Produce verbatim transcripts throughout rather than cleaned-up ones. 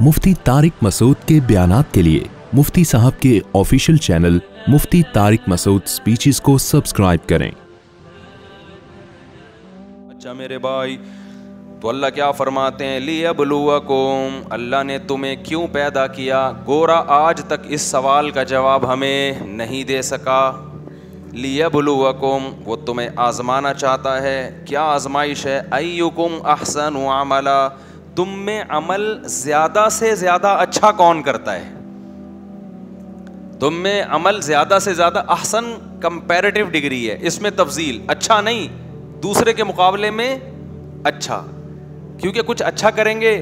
मुफ्ती तारिक मसूद के बयानात के लिए मुफ्ती साहब के official channel Mufti Tariq Masood speeches को सब्सक्राइब करें। अच्छा मेरे भाई, तो अल्लाह क्या फरमाते हैं, लिया बलुआ कोम, अल्लाह ने तुम्हें क्यों पैदा किया। गोरा आज तक इस सवाल का जवाब हमें नहीं दे सका। लिया बलुआ कोम, वो तुम्हें आजमाना चाहता है। क्या आजमाइश है, अय्युकुम अहसनु अमला, तुम में अमल ज़्यादा से ज़्यादा अच्छा कौन करता है। तुम में अमल ज़्यादा से ज़्यादा, अहसन कंपैरेटिव डिग्री है, इसमें तफजील, अच्छा नहीं, दूसरे के मुकाबले में अच्छा। क्योंकि कुछ अच्छा करेंगे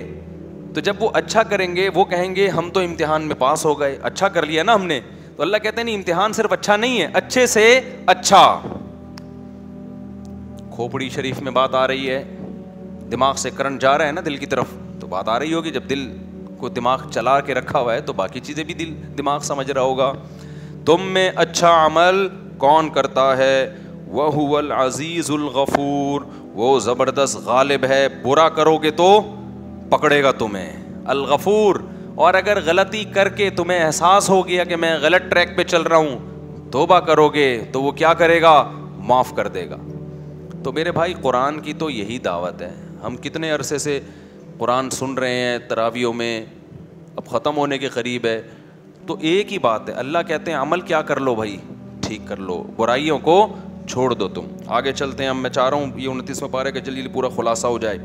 तो जब वो अच्छा करेंगे वो कहेंगे हम तो इम्तिहान में पास हो गए, अच्छा कर लिया ना हमने। तो अल्लाह कहते हैं नहीं, इम्तिहान सिर्फ अच्छा नहीं है, अच्छे से अच्छा। खोपड़ी शरीफ में बात आ रही है, दिमाग से करंट जा रहा है ना दिल की तरफ, तो बात आ रही होगी। जब दिल को दिमाग चला के रखा हुआ है तो बाकी चीज़ें भी दिल दिमाग समझ रहा होगा। तुम में अच्छा अमल कौन करता है। वह हुवल हुआज़ीज़ल ग़फ़ूर, वो ज़बरदस्त गालिब है, बुरा करोगे तो पकड़ेगा तुम्हें। अल गफ़ूर, और अगर गलती करके तुम्हें एहसास हो गया कि मैं गलत ट्रैक पे चल रहा हूँ, तौबा करोगे तो वो क्या करेगा, माफ़ कर देगा। तो मेरे भाई कुरान की तो यही दावत है। हम कितने अरसे से कुरान सुन रहे हैं तरावियों में, अब ख़त्म होने के करीब है, तो एक ही बात है, अल्लाह कहते हैं अमल क्या कर लो भाई, ठीक कर लो, बुराइयों को छोड़ दो तुम। आगे चलते हैं, अब मैं चाह रहा हूँ ये उनतीसवें पारे का जल्दी पूरा खुलासा हो जाए।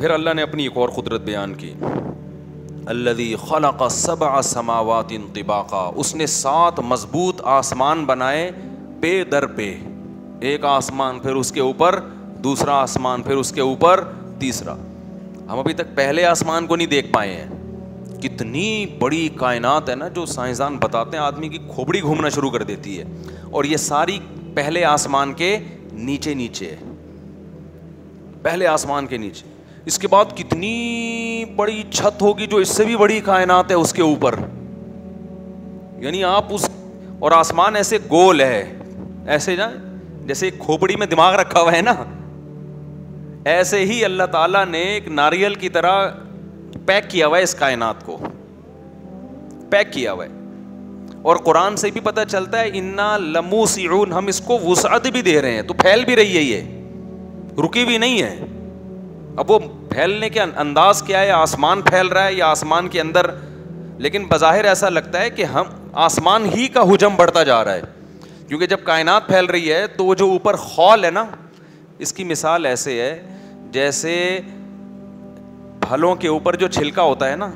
फिर अल्लाह ने अपनी एक और कुदरत बयान की, अल्लादी खलाका सबा समावातिन तिबाका, उसने सात मजबूत आसमान बनाए पे दर पे, एक आसमान फिर उसके ऊपर दूसरा आसमान फिर उसके ऊपर तीसरा। हम अभी तक पहले आसमान को नहीं देख पाए हैं। कितनी बड़ी कायनात है ना, जो साइंसदान बताते हैं आदमी की खोपड़ी घूमना शुरू कर देती है। और ये सारी पहले आसमान के नीचे नीचे है, पहले आसमान के नीचे। इसके बाद कितनी बड़ी छत होगी जो इससे भी बड़ी कायनात है उसके ऊपर, यानी आप उस, और आसमान ऐसे गोल है, ऐसे ना जैसे खोपड़ी में दिमाग रखा हुआ है ना, ऐसे ही अल्लाह ताला ने एक नारियल की तरह पैक किया हुआ है इस कायनात को, पैक किया हुआ है। और कुरान से भी पता चलता है, इन्ना लमुसीऊन, हम इसको वुसअत भी दे रहे हैं, तो फैल भी रही है, ये रुकी भी नहीं है। अब वो फैलने के अंदाज क्या है, आसमान फैल रहा है या आसमान के अंदर, लेकिन बज़ाहिर ऐसा लगता है कि हम आसमान ही का हुजम बढ़ता जा रहा है। क्योंकि जब कायनात फैल रही है तो वो जो ऊपर खौल है ना, इसकी मिसाल ऐसे है जैसे फलों के ऊपर जो छिलका होता है ना,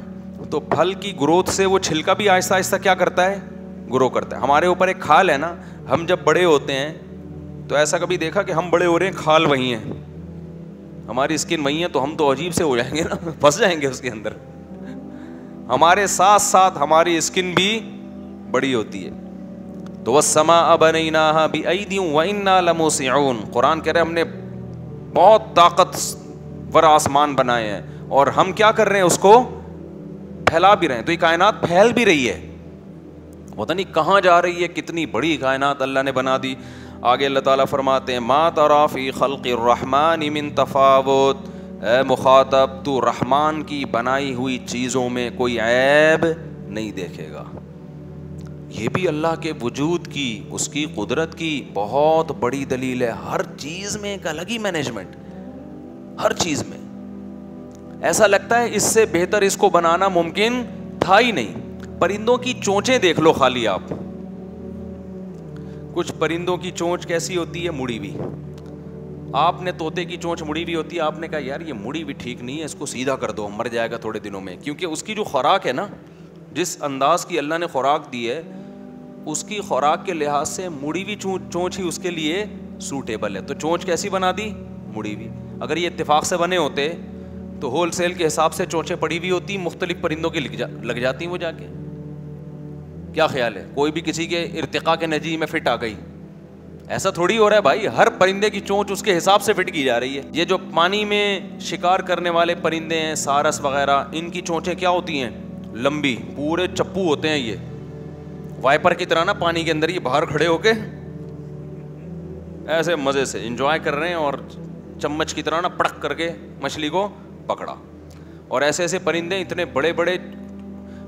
तो फल की ग्रोथ से वो छिलका भी आहिस्ता आहिस्ता क्या करता है, ग्रो करता है। हमारे ऊपर एक खाल है ना, हम जब बड़े होते हैं तो ऐसा कभी देखा कि हम बड़े हो रहे हैं, खाल वहीं है, हमारी स्किन वहीं है, तो हम तो अजीब से हो जाएंगे ना, फंस जाएंगे उसके अंदर। हमारे साथ साथ हमारी स्किन भी बड़ी होती है। तो वस्माँ बनाह बायदी इन्ना लमुसीऊन, कुरान कह रहे हमने बहुत ताकतवर आसमान बनाए हैं और हम क्या कर रहे हैं, उसको फैला भी रहे हैं। तो ये कायनात फैल भी रही है, पता नहीं कहाँ जा रही है, कितनी बड़ी कायनात अल्लाह ने बना दी। आगे अल्लाह ताला फरमाते हैं, मा तराफी खल्की रहमानी मिन तफावत, ए मुखातब तू रहमान की बनाई हुई चीज़ों में कोई ऐब नहीं देखेगा। ये भी अल्लाह के वजूद की, उसकी कुदरत की बहुत बड़ी दलील है। हर चीज़ में एक अलग ही मैनेजमेंट, हर चीज़ में ऐसा लगता है इससे बेहतर इसको बनाना मुमकिन था ही नहीं। परिंदों की चोंचें देख लो खाली आप, कुछ परिंदों की चोंच कैसी होती है, मुड़ी हुई। आपने तोते की चोंच मुड़ी हुई होती है, आपने कहा यार ये मुड़ी हुई ठीक नहीं है, इसको सीधा कर दो, मर जाएगा थोड़े दिनों में। क्योंकि उसकी जो खुराक है ना, जिस अंदाज की अल्लाह ने खुराक दी है, उसकी खुराक के लिहाज से मुड़ी हुई चोंच ही उसके लिए सूटेबल है। तो चोंच कैसी बना दी, मुड़ी हुई। अगर ये इत्तेफाक से बने होते तो होल सेल के हिसाब से चोंचें पड़ी हुई होती, मुख्तलिफ परिंदों की लग, जा, लग जाती वो जाके। क्या ख्याल है, कोई भी किसी के इर्तिका के नजी में फिट आ गई, ऐसा थोड़ी हो रहा है भाई। हर परिंदे की चोंच उसके हिसाब से फिट की जा रही है। ये जो पानी में शिकार करने वाले परिंदे हैं, सारस वगैरह, इनकी चोंचें क्या होती हैं, लंबी, पूरे चप्पू होते हैं, ये वाइपर की तरह ना पानी के अंदर ये बाहर खड़े होके ऐसे मज़े से एंजॉय कर रहे हैं और चम्मच की तरह ना पड़क करके मछली को पकड़ा। और ऐसे ऐसे परिंदे इतने बड़े बड़े,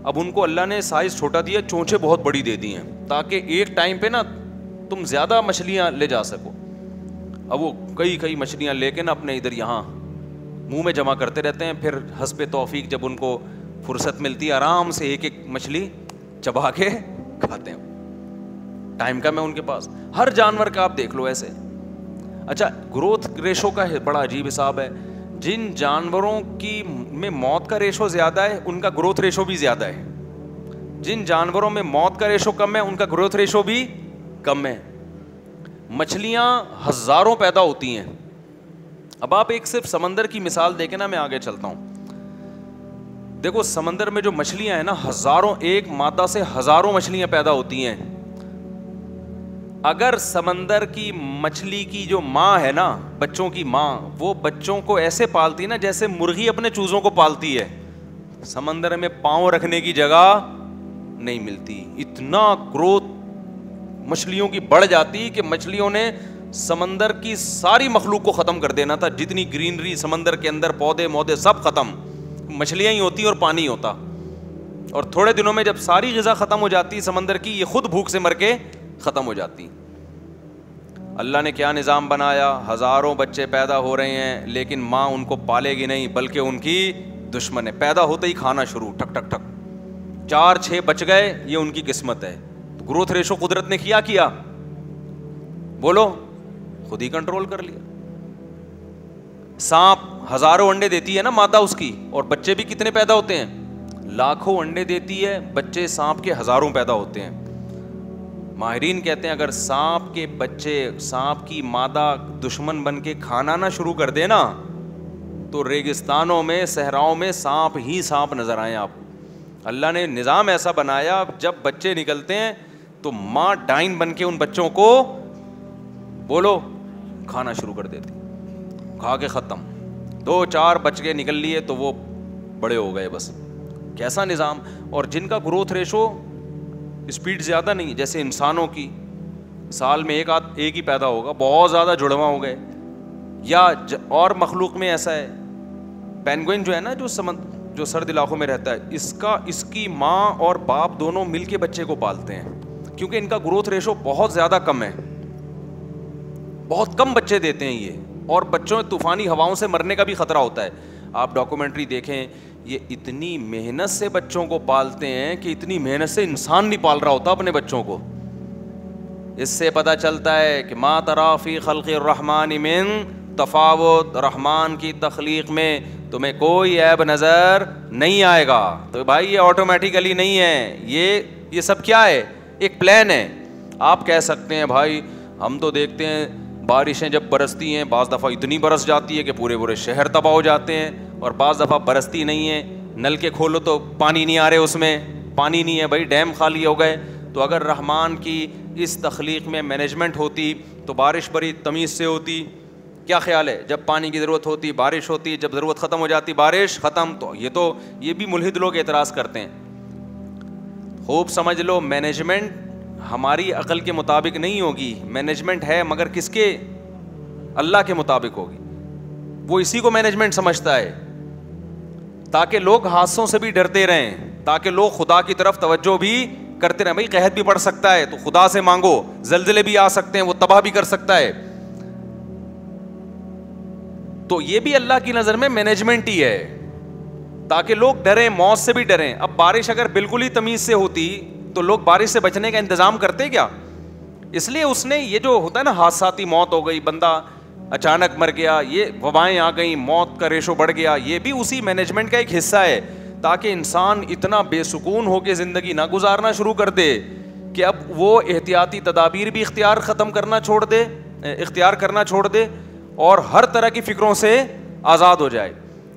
अब उनको अल्लाह ने साइज़ छोटा दिया, चोंचे बहुत बड़ी दे दी हैं ताकि एक टाइम पे ना तुम ज़्यादा मछलियाँ ले जा सको। अब वो कई कई मछलियाँ लेके ना अपने इधर यहाँ मुंह में जमा करते रहते हैं, फिर हस्ब-ए-तौफीक जब उनको फुर्सत मिलती है आराम से एक एक मछली चबा के खाते हैं। टाइम का मैं उनके पास हर जानवर का आप देख लो ऐसे। अच्छा, ग्रोथ रेशो का बड़ा अजीब हिसाब है। जिन जानवरों की में मौत का रेशो ज़्यादा है उनका ग्रोथ रेशो भी ज़्यादा है, जिन जानवरों में मौत का रेशो कम है उनका ग्रोथ रेशो भी कम है। मछलियाँ हज़ारों पैदा होती हैं। अब आप एक सिर्फ समंदर की मिसाल देखें ना, मैं आगे चलता हूँ। देखो समंदर में जो मछलियाँ हैं ना, हज़ारों, एक मादा से हज़ारों मछलियाँ पैदा होती हैं। अगर समंदर की मछली की जो माँ है ना, बच्चों की माँ, वो बच्चों को ऐसे पालती है ना जैसे मुर्गी अपने चूज़ों को पालती है। समंदर में पाँव रखने की जगह नहीं मिलती, इतना ग्रोथ मछलियों की बढ़ जाती कि मछलियों ने समंदर की सारी मखलूक को ख़त्म कर देना था। जितनी ग्रीनरी समंदर के अंदर, पौधे मौधे सब ख़त्म, मछलियाँ ही होती और पानी होता। और थोड़े दिनों में जब सारी ग़िज़ा ख़त्म हो जाती समंदर की, ये खुद भूख से मर के ख़त्म हो जाती। अल्लाह ने क्या निज़ाम बनाया, हज़ारों बच्चे पैदा हो रहे हैं लेकिन माँ उनको पालेगी नहीं बल्कि उनकी दुश्मन है। पैदा होते ही खाना शुरू, ठक ठक ठक, चार छः बच गए, ये उनकी किस्मत है। तो ग्रोथ रेशो कुदरत ने क्या किया बोलो, खुद ही कंट्रोल कर लिया। सांप हज़ारों अंडे देती है ना मादा उसकी, और बच्चे भी कितने पैदा होते हैं, लाखों अंडे देती है, बच्चे सांप के हज़ारों पैदा होते हैं। माहरीन कहते हैं अगर सांप के बच्चे, सांप की मादा दुश्मन बन के खाना ना शुरू कर देना तो रेगिस्तानों में, सहराओं में सांप ही सांप नज़र आए आपको। अल्लाह ने निज़ाम ऐसा बनाया, जब बच्चे निकलते हैं तो माँ डाइन बन के उन बच्चों को बोलो खाना शुरू कर देती, खा के ख़त्म। दो चार बच के निकल लिए तो वो बड़े हो गए बस। कैसा निज़ाम। और जिनका ग्रोथ रेशो स्पीड ज़्यादा नहीं, जैसे इंसानों की साल में एक आध एक ही पैदा होगा, बहुत ज़्यादा जुड़वा हो गए। या और मखलूक में ऐसा है, पेंगुइन जो है ना, जो समंदर, जो सर्द इलाकों में रहता है, इसका, इसकी माँ और बाप दोनों मिल के बच्चे को पालते हैं क्योंकि इनका ग्रोथ रेशो बहुत ज़्यादा कम है, बहुत कम बच्चे देते हैं ये। और बच्चों तूफ़ानी हवाओं से मरने का भी ख़तरा होता है। आप डॉक्यूमेंट्री देखें, ये इतनी मेहनत से बच्चों को पालते हैं कि इतनी मेहनत से इंसान नहीं पाल रहा होता अपने बच्चों को। इससे पता चलता है कि मा तराफी खल्की रहमानी मिन तफावत, रहमान की तख्लीक में तुम्हें कोई ऐब नज़र नहीं आएगा। तो भाई ये ऑटोमेटिकली नहीं है, ये ये सब क्या है, एक प्लान है। आप कह सकते हैं भाई हम तो देखते हैं बारिशें जब बरसती हैं, बाज़ दफ़ा इतनी बरस जाती है कि पूरे पूरे शहर तबाह हो जाते हैं, और बाज़ दफ़ा बरसती नहीं है, नल के खोलो तो पानी नहीं आ रहे, उसमें पानी नहीं है, भाई डैम खाली हो गए। तो अगर रहमान की इस तख्लीक में मैनेजमेंट होती तो बारिश बड़ी तमीज़ से होती। क्या ख्याल है, जब पानी की ज़रूरत होती बारिश होती, जब ज़रूरत ख़त्म हो जाती बारिश ख़त्म। तो ये तो ये भी मुल्हिद लोग एतराज़ करते हैं। खूब समझ लो, मैनेजमेंट हमारी अकल के मुताबिक नहीं होगी। मैनेजमेंट है मगर किसके, अल्लाह के मुताबिक होगी। वो इसी को मैनेजमेंट समझता है ताकि लोग हादसों से भी डरते रहें, ताकि लोग खुदा की तरफ तवज्जो भी करते रहें। भाई कहत भी पड़ सकता है तो खुदा से मांगो, जलजले भी आ सकते हैं, वो तबाह भी कर सकता है। तो ये भी अल्लाह की नज़र में मैनेजमेंट ही है ताकि लोग डरें, मौत से भी डरें। अब बारिश अगर बिल्कुल ही तमीज़ से होती तो लोग बारिश से बचने का इंतज़ाम करते क्या? इसलिए उसने ये जो होता है ना, हादसाती मौत हो गई, बंदा अचानक मर गया, ये वबाएँ आ गई, मौत का रेशो बढ़ गया, ये भी उसी मैनेजमेंट का एक हिस्सा है ताकि इंसान इतना बेसुकून होकर ज़िंदगी ना गुजारना शुरू कर दे कि अब वो एहतियाती तदाबीर भी इख्तियार ख़त्म करना छोड़ दे इख्तियार करना छोड़ दे और हर तरह की फ़िक्रों से आज़ाद हो जाए।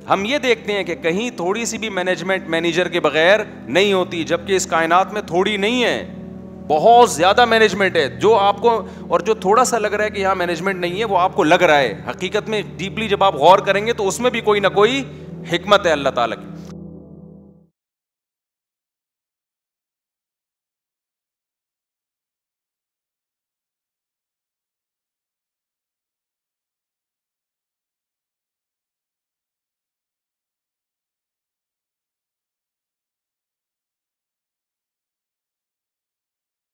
हम ये देखते हैं कि कहीं थोड़ी सी भी मैनेजमेंट मैनेजर के बगैर नहीं होती, जबकि इस कायनात में थोड़ी नहीं है, बहुत ज़्यादा मैनेजमेंट है। जो आपको, और जो थोड़ा सा लग रहा है कि यहाँ मैनेजमेंट नहीं है, वो आपको लग रहा है, हकीकत में डीपली जब आप गौर करेंगे तो उसमें भी कोई ना कोई हिकमत है अल्लाह ताला की।